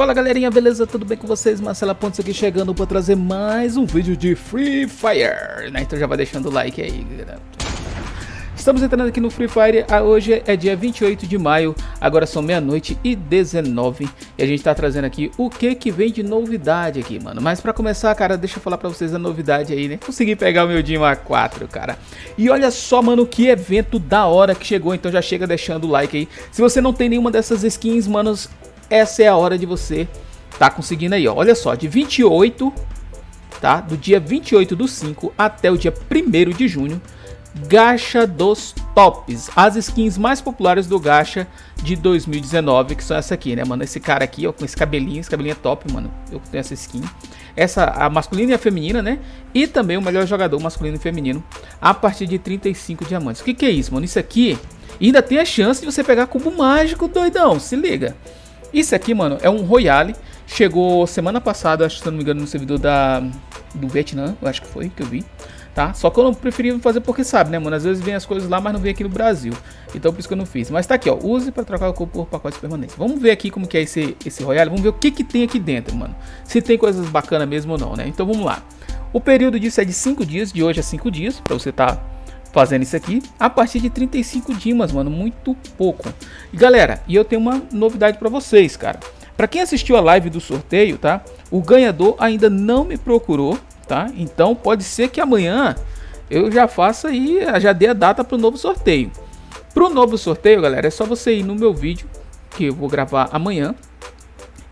Fala galerinha, beleza? Tudo bem com vocês? Marcelo Pontes aqui chegando para trazer mais um vídeo de Free Fire, né? Então já vai deixando o like aí, galera. Estamos entrando aqui no Free Fire, hoje é dia 28 de maio, agora são meia-noite e 19, e a gente tá trazendo aqui o que vem de novidade aqui, mano. Mas pra começar, cara, deixa eu falar pra vocês a novidade aí, né? Consegui pegar o meu Dima 4, cara. E olha só, mano, que evento da hora que chegou, então já chega deixando o like aí. Se você não tem nenhuma dessas skins, mano, essa é a hora de você tá conseguindo aí, ó. Olha só, de 28, tá? Do dia 28 do 5 até o dia 1º de junho, Gacha dos Tops, as skins mais populares do Gacha de 2019, que são essa aqui, né, mano? Esse cara aqui, ó, com esse cabelinho é top, mano. Eu tenho essa skin, essa, a masculina e a feminina, né? E também o melhor jogador masculino e feminino a partir de 35 diamantes. O que é isso, mano? Isso aqui ainda tem a chance de você pegar cubo mágico, doidão, se liga. Isso aqui, mano, é um Royale. Chegou semana passada, acho, se eu não me engano, no servidor do Vietnã, eu acho que foi, que eu vi, tá? Só que eu não preferi fazer porque sabe, né, mano? Às vezes vem as coisas lá, mas não vem aqui no Brasil. Então por isso que eu não fiz. Mas tá aqui, ó, use para trocar o cubo por pacotes permanentes. Vamos ver aqui como que é esse Royale, vamos ver o que tem aqui dentro, mano. Se tem coisas bacanas mesmo ou não, né? Então vamos lá. O período disso é de 5 dias, de hoje a 5 dias, pra você tá fazendo isso aqui, a partir de 35 dimas, mano, muito pouco. E galera, e eu tenho uma novidade pra vocês, cara. Pra quem assistiu a live do sorteio, tá? O ganhador ainda não me procurou, tá? Então pode ser que amanhã eu já faça aí, já dê a data pro novo sorteio. Pro novo sorteio, galera, é só você ir no meu vídeo, que eu vou gravar amanhã.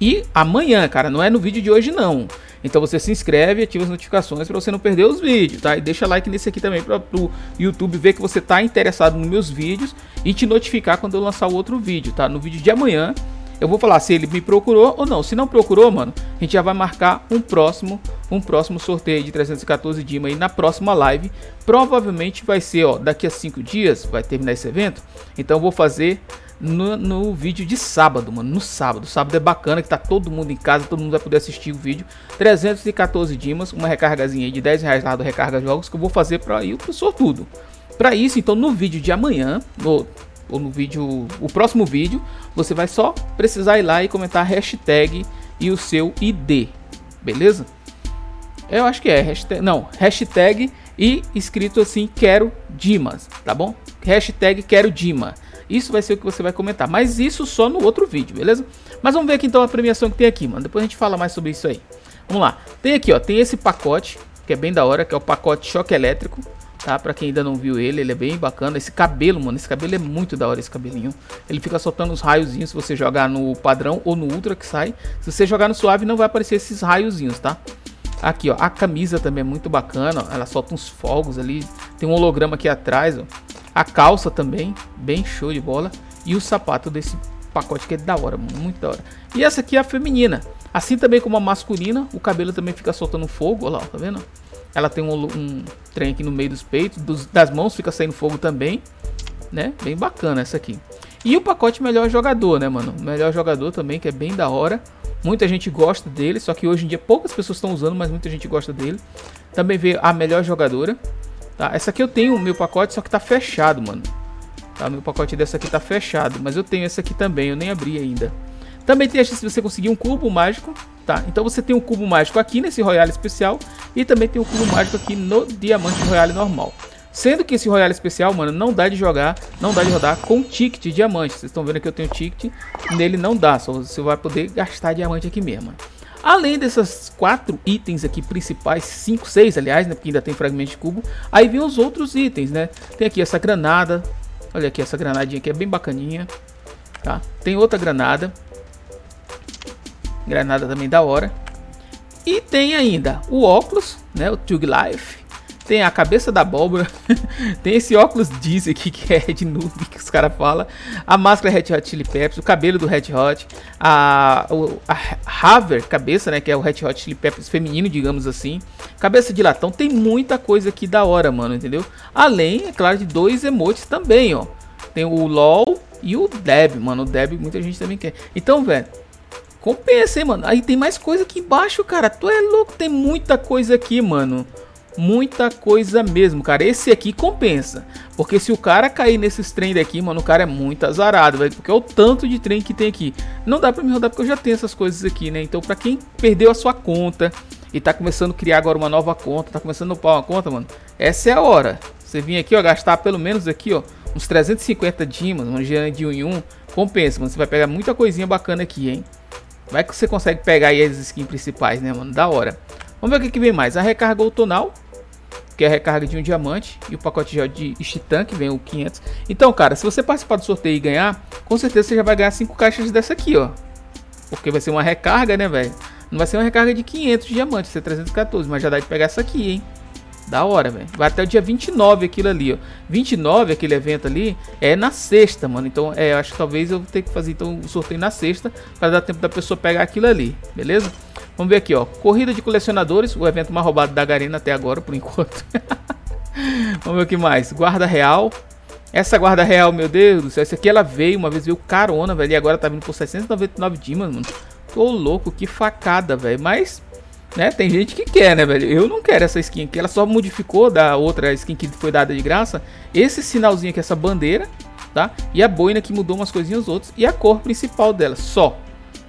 E amanhã, cara, não é no vídeo de hoje não. Então você se inscreve e ativa as notificações para você não perder os vídeos, tá? E deixa like nesse aqui também para o YouTube ver que você tá interessado nos meus vídeos e te notificar quando eu lançar o outro vídeo, tá? No vídeo de amanhã eu vou falar se ele me procurou ou não. Se não procurou, mano, a gente já vai marcar um próximo sorteio de 314 Dima aí na próxima live. Provavelmente vai ser, ó, daqui a 5 dias vai terminar esse evento. Então eu vou fazer no vídeo de sábado, mano, no sábado. Sábado é bacana que tá todo mundo em casa, todo mundo vai poder assistir o vídeo. 314 Dimas, uma recargazinha aí de 10 reais lá do Recarga Jogos que eu vou fazer para ir pro sortudo. Para isso, então, no vídeo de amanhã, o próximo vídeo, você vai só precisar ir lá e comentar a hashtag e o seu ID, beleza? Eu acho que é hashtag, não, hashtag e escrito assim, quero Dimas, tá bom? Hashtag quero Dima. Isso vai ser o que você vai comentar, mas isso só no outro vídeo, beleza? Mas vamos ver aqui então a premiação que tem aqui, mano. Depois a gente fala mais sobre isso aí. Vamos lá. Tem aqui, ó, tem esse pacote, que é bem da hora, que é o pacote choque elétrico, tá? Pra quem ainda não viu ele é bem bacana. Esse cabelo, mano, esse cabelo é muito da hora, esse cabelinho. Ele fica soltando os raiozinhos se você jogar no padrão ou no ultra que sai. Se você jogar no suave não vai aparecer esses raiozinhos, tá? Aqui, ó, a camisa também é muito bacana, ó. Ela solta uns fogos ali, tem um holograma aqui atrás, ó. A calça também, bem show de bola. E o sapato desse pacote que é da hora, muito da hora. E essa aqui é a feminina. Assim também como a masculina, o cabelo também fica soltando fogo. Olha lá, tá vendo? Ela tem um trem aqui no meio dos peitos, das mãos fica saindo fogo também, né? Bem bacana essa aqui. E o pacote melhor jogador, né, mano? Melhor jogador também, que é bem da hora. Muita gente gosta dele, só que hoje em dia poucas pessoas estão usando, mas muita gente gosta dele. Também veio a melhor jogadora. Tá, essa aqui eu tenho o meu pacote, só que tá fechado, mano. Tá, meu pacote dessa aqui tá fechado, mas eu tenho essa aqui também, eu nem abri ainda. Também tem a chance de você conseguir um cubo mágico, tá? Então você tem um cubo mágico aqui nesse Royale especial e também tem um cubo mágico aqui no Diamante Royale normal. Sendo que esse Royale especial, mano, não dá de jogar, não dá de rodar com ticket de diamante. Vocês estão vendo que eu tenho ticket, nele não dá, só você vai poder gastar diamante aqui mesmo. Além dessas 4 itens aqui principais, 5, 6 aliás, né, porque ainda tem fragmento de cubo. Aí vem os outros itens, né? Tem aqui essa granada, olha aqui essa granadinha que é bem bacaninha, tá? Tem outra granada, granada também da hora. E tem ainda o óculos, né, o Tug Life. Tem a cabeça da abóbora, tem esse óculos Dizzy aqui que é de noob, que os caras falam. A máscara Red Hot Chili Peppers, o cabelo do Red Hot, a Haver, cabeça, né, que é o Red Hot Chili Peppers feminino, digamos assim. Cabeça de latão, tem muita coisa aqui da hora, mano, entendeu? Além, é claro, de 2 emotes também, ó. Tem o LOL e o Deb, mano, o Deb muita gente também quer. Então, velho, compensa, hein, mano. Aí tem mais coisa aqui embaixo, cara, tu é louco, tem muita coisa aqui, mano. muita coisa mesmo, cara. Esse aqui compensa, porque se o cara cair nesses trem daqui, mano, o cara é muito azarado, velho, porque é o tanto de trem que tem aqui. Não dá pra me rodar porque eu já tenho essas coisas aqui, né? Então pra quem perdeu a sua conta e tá começando a criar agora uma nova conta, tá começando a upar uma conta, mano, essa é a hora. Você vir aqui, ó, gastar pelo menos aqui, ó, uns 350 dimas, uma gerana de 1 em 1, compensa, mano. Você vai pegar muita coisinha bacana aqui, hein? Vai que você consegue pegar aí as skins principais, né, mano? Da hora. Vamos ver o que, que vem mais. A recarga outonal, que é a recarga de um diamante. E o pacote de Titã, que vem o 500. Então, cara, se você participar do sorteio e ganhar, com certeza você já vai ganhar 5 caixas dessa aqui, ó. Porque vai ser uma recarga, né, velho? Não vai ser uma recarga de 500 diamantes, vai ser 314. Mas já dá de pegar essa aqui, hein? Da hora, velho. Vai até o dia 29 aquilo ali, ó. 29, aquele evento ali, é na sexta, mano. Então, eu acho que talvez eu tenha que fazer então o sorteio na sexta, pra dar tempo da pessoa pegar aquilo ali, beleza? Vamos ver aqui, ó. Corrida de colecionadores, o evento mais roubado da Garena até agora, por enquanto. Vamos ver o que mais. Guarda real. Essa guarda real, meu Deus do céu, essa aqui ela veio, uma vez veio carona, velho. E agora tá vindo por 699 dimas, mano. Tô louco, que facada, velho. Mas... né? Tem gente que quer, né, velho? Eu não quero essa skin aqui. Ela só modificou da outra skin que foi dada de graça. Esse sinalzinho aqui, essa bandeira, tá? E a boina que mudou umas coisinhas outras. E a cor principal dela, só.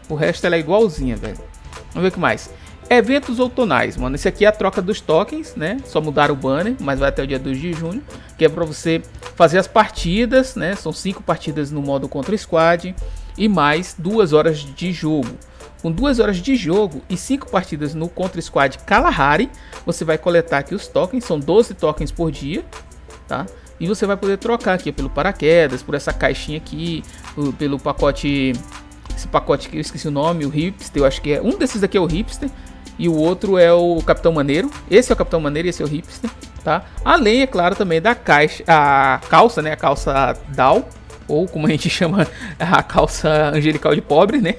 O resto ela é igualzinha, velho. Vamos ver o que mais. Eventos outonais, mano. Esse aqui é a troca dos tokens, né? Só mudaram o banner, mas vai até o dia 2 de junho. Que é pra você fazer as partidas, né? São 5 partidas no modo contra squad. E mais 2 horas de jogo. Com 2 horas de jogo e 5 partidas no Contra Squad Kalahari, você vai coletar aqui os tokens, são 12 tokens por dia, tá? E você vai poder trocar aqui pelo paraquedas, por essa caixinha aqui, pelo pacote, esse pacote que eu esqueci o nome, o Hipster, eu acho que é, um desses aqui é o Hipster e o outro é o Capitão Maneiro, esse é o Capitão Maneiro e esse é o Hipster, tá? Além, é claro, também da caixa, a calça, né, a calça Down, ou como a gente chama, a calça angelical de pobre, né?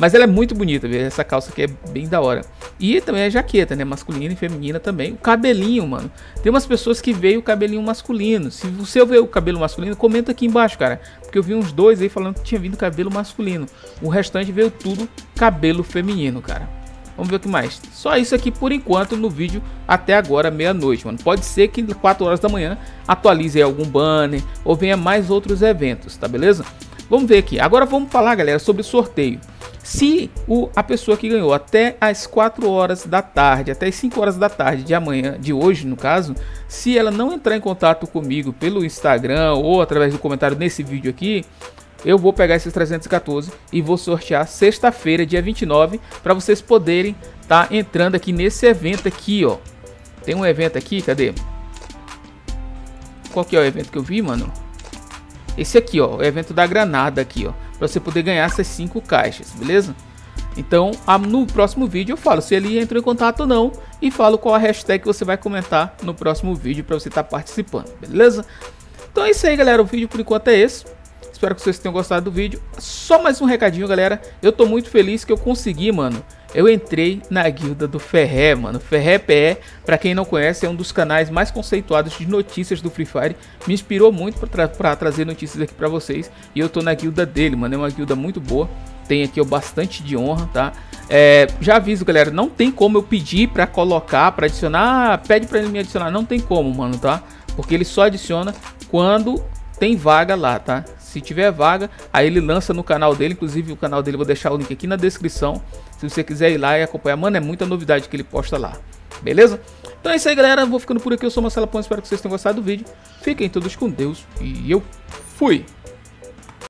Mas ela é muito bonita, viu? Essa calça aqui é bem da hora. E também a jaqueta, né? Masculina e feminina também. O cabelinho, mano. Tem umas pessoas que veem o cabelinho masculino. Se você vê o cabelo masculino, comenta aqui embaixo, cara. Porque eu vi uns 2 aí falando que tinha vindo cabelo masculino. O restante veio tudo cabelo feminino, cara. Vamos ver o que mais. Só isso aqui por enquanto no vídeo até agora, meia-noite, mano. Pode ser que 4 horas da manhã atualize aí algum banner ou venha mais outros eventos, tá beleza? Vamos ver aqui. Agora vamos falar, galera, sobre o sorteio. Se a pessoa que ganhou até as 4 horas da tarde, até as 5 horas da tarde de amanhã, de hoje no caso, se ela não entrar em contato comigo pelo Instagram ou através do comentário nesse vídeo aqui, eu vou pegar esses 314 e vou sortear sexta-feira, dia 29, para vocês poderem tá entrando aqui nesse evento aqui, ó. Tem um evento aqui, cadê? Qual que é o evento que eu vi, mano? Esse aqui, ó, o evento da granada aqui, ó. Pra você poder ganhar essas 5 caixas, beleza? Então, no próximo vídeo eu falo se ele entrou em contato ou não. E falo qual a hashtag que você vai comentar no próximo vídeo pra você estar participando, beleza? Então é isso aí, galera. O vídeo por enquanto é esse. Espero que vocês tenham gostado do vídeo. Só mais um recadinho, galera. Eu tô muito feliz que eu consegui, mano. Eu entrei na guilda do Ferrez, mano. Ferrez PE, pra quem não conhece, é um dos canais mais conceituados de notícias do Free Fire. Me inspirou muito pra trazer notícias aqui pra vocês. E eu tô na guilda dele, mano. É uma guilda muito boa. Tem aqui, ó, bastante de honra, tá? Já aviso, galera, não tem como eu pedir pra colocar, pra adicionar. Ah, pede pra ele me adicionar. Não tem como, mano, tá? Porque ele só adiciona quando tem vaga lá, tá? Se tiver vaga, aí ele lança no canal dele. Inclusive o canal dele, eu vou deixar o link aqui na descrição, se você quiser ir lá e acompanhar. Mano, é muita novidade que ele posta lá, beleza? Então é isso aí, galera, vou ficando por aqui. Eu sou Marcelo Pontes, espero que vocês tenham gostado do vídeo. Fiquem todos com Deus e eu fui!